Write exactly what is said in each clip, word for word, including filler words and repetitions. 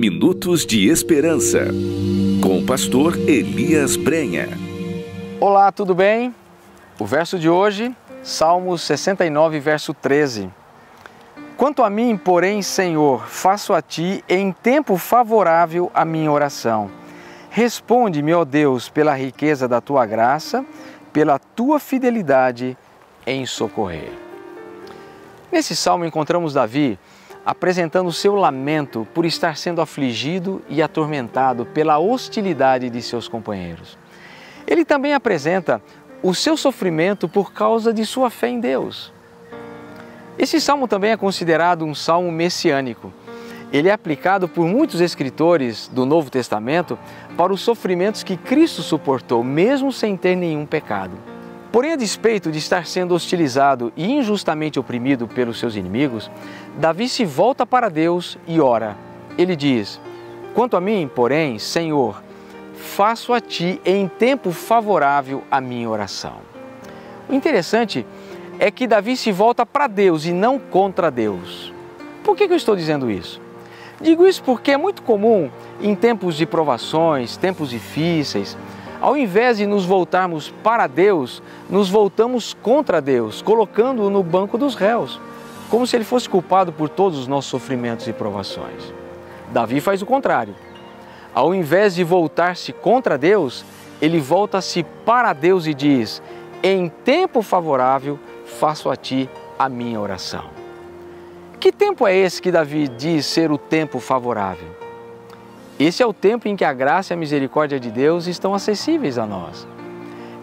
Minutos de Esperança, com o pastor Elias Brenha. Olá, tudo bem? O verso de hoje, Salmos sessenta e nove, verso treze. Quanto a mim, porém, Senhor, faço a Ti em tempo favorável a minha oração. Responde-me, ó Deus, pela riqueza da Tua graça, pela Tua fidelidade em socorrer. Nesse salmo encontramos Davi apresentando o seu lamento por estar sendo afligido e atormentado pela hostilidade de seus companheiros. Ele também apresenta o seu sofrimento por causa de sua fé em Deus. Esse salmo também é considerado um salmo messiânico. Ele é aplicado por muitos escritores do Novo Testamento para os sofrimentos que Cristo suportou, mesmo sem ter nenhum pecado. Porém, a despeito de estar sendo hostilizado e injustamente oprimido pelos seus inimigos, Davi se volta para Deus e ora. Ele diz: quanto a mim, porém, Senhor, faço a Ti em tempo favorável a minha oração. O interessante é que Davi se volta para Deus e não contra Deus. Por que eu estou dizendo isso? Digo isso porque é muito comum, em tempos de provações, tempos difíceis, ao invés de nos voltarmos para Deus, nos voltamos contra Deus, colocando-o no banco dos réus, como se ele fosse culpado por todos os nossos sofrimentos e provações. Davi faz o contrário. Ao invés de voltar-se contra Deus, ele volta-se para Deus e diz: em tempo favorável faço a Ti a minha oração. Que tempo é esse que Davi diz ser o tempo favorável? Esse é o tempo em que a graça e a misericórdia de Deus estão acessíveis a nós.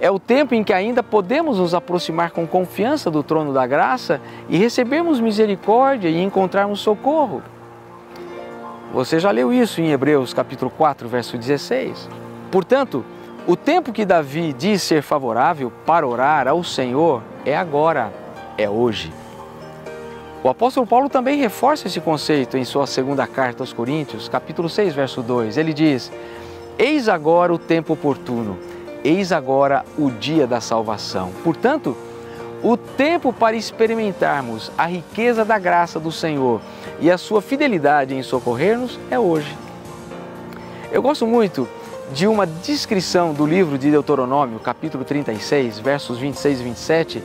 É o tempo em que ainda podemos nos aproximar com confiança do trono da graça e recebermos misericórdia e encontrarmos socorro. Você já leu isso em Hebreus capítulo quatro, verso dezesseis. Portanto, o tempo que Davi diz ser favorável para orar ao Senhor é agora, é hoje. O apóstolo Paulo também reforça esse conceito em sua segunda carta aos Coríntios, capítulo seis, verso dois. Ele diz: eis agora o tempo oportuno, eis agora o dia da salvação. Portanto, o tempo para experimentarmos a riqueza da graça do Senhor e a sua fidelidade em socorrer-nos é hoje. Eu gosto muito de uma descrição do livro de Deuteronômio, capítulo trinta e seis, versos vinte e seis e vinte e sete,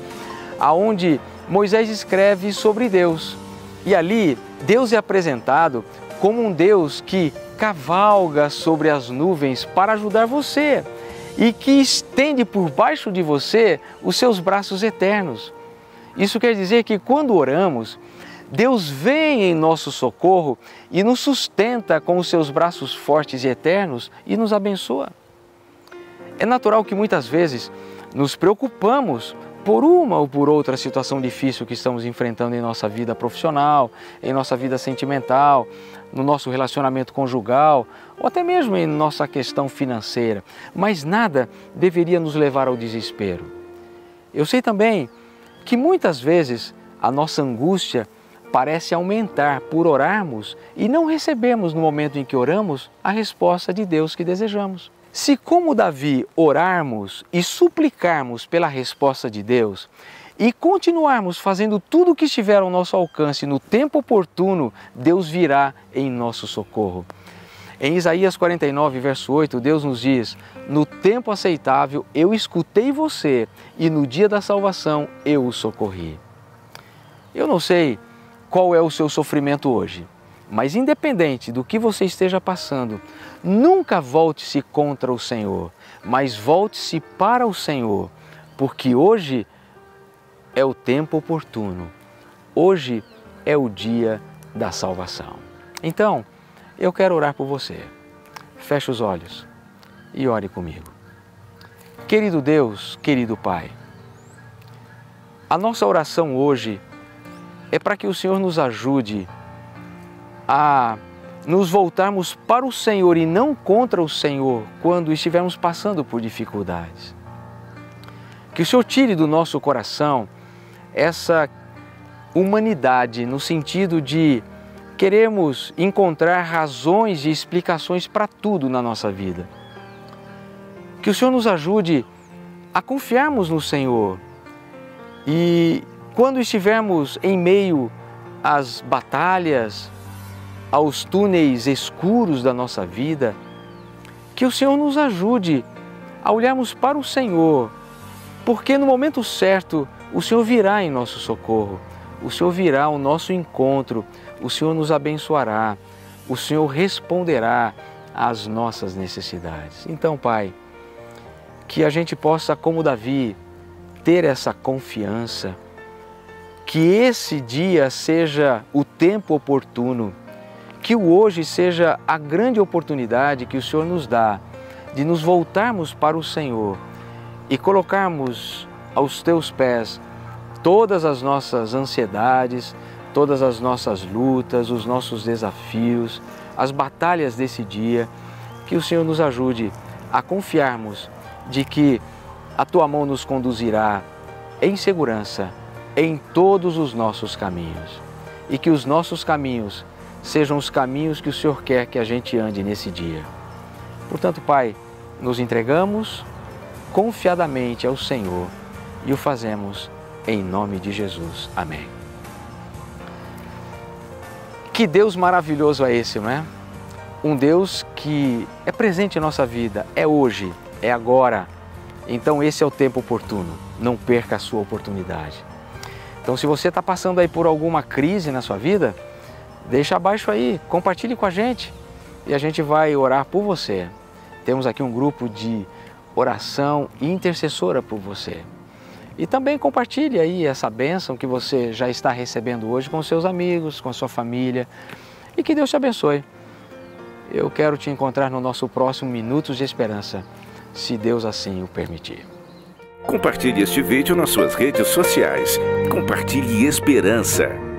aonde Moisés escreve sobre Deus, e ali Deus é apresentado como um Deus que cavalga sobre as nuvens para ajudar você e que estende por baixo de você os seus braços eternos. Isso quer dizer que quando oramos, Deus vem em nosso socorro e nos sustenta com os seus braços fortes e eternos e nos abençoa. É natural que muitas vezes nos preocupamos por uma ou por outra situação difícil que estamos enfrentando em nossa vida profissional, em nossa vida sentimental, no nosso relacionamento conjugal, ou até mesmo em nossa questão financeira. Mas nada deveria nos levar ao desespero. Eu sei também que muitas vezes a nossa angústia parece aumentar por orarmos e não recebemos no momento em que oramos a resposta de Deus que desejamos. Se, como Davi, orarmos e suplicarmos pela resposta de Deus e continuarmos fazendo tudo o que estiver ao nosso alcance no tempo oportuno, Deus virá em nosso socorro. Em Isaías quarenta e nove, verso oito, Deus nos diz: no tempo aceitável eu escutei você e no dia da salvação eu o socorri. Eu não sei qual é o seu sofrimento hoje, mas independente do que você esteja passando, nunca volte-se contra o Senhor, mas volte-se para o Senhor, porque hoje é o tempo oportuno, hoje é o dia da salvação. Então, eu quero orar por você. Feche os olhos e ore comigo. Querido Deus, querido Pai, a nossa oração hoje é para que o Senhor nos ajude a nos voltarmos para o Senhor e não contra o Senhor quando estivermos passando por dificuldades. Que o Senhor tire do nosso coração essa humanidade no sentido de queremos encontrar razões e explicações para tudo na nossa vida. Que o Senhor nos ajude a confiarmos no Senhor e quando estivermos em meio às batalhas, aos túneis escuros da nossa vida, que o Senhor nos ajude a olharmos para o Senhor, porque no momento certo o Senhor virá em nosso socorro, o Senhor virá ao nosso encontro, o Senhor nos abençoará, o Senhor responderá às nossas necessidades. Então, Pai, que a gente possa, como Davi, ter essa confiança, que esse dia seja o tempo oportuno, que o hoje seja a grande oportunidade que o Senhor nos dá de nos voltarmos para o Senhor e colocarmos aos Teus pés todas as nossas ansiedades, todas as nossas lutas, os nossos desafios, as batalhas desse dia, que o Senhor nos ajude a confiarmos de que a Tua mão nos conduzirá em segurança em todos os nossos caminhos e que os nossos caminhos sejam os caminhos que o Senhor quer que a gente ande nesse dia. Portanto, Pai, nos entregamos confiadamente ao Senhor e o fazemos em nome de Jesus. Amém. Que Deus maravilhoso é esse, não é? Um Deus que é presente em nossa vida, é hoje, é agora. Então esse é o tempo oportuno, não perca a sua oportunidade. Então se você está passando aí por alguma crise na sua vida, deixa abaixo aí, compartilhe com a gente e a gente vai orar por você. Temos aqui um grupo de oração intercessora por você. E também compartilhe aí essa bênção que você já está recebendo hoje com seus amigos, com a sua família e que Deus te abençoe. Eu quero te encontrar no nosso próximo Minutos de Esperança, se Deus assim o permitir. Compartilhe este vídeo nas suas redes sociais. Compartilhe esperança.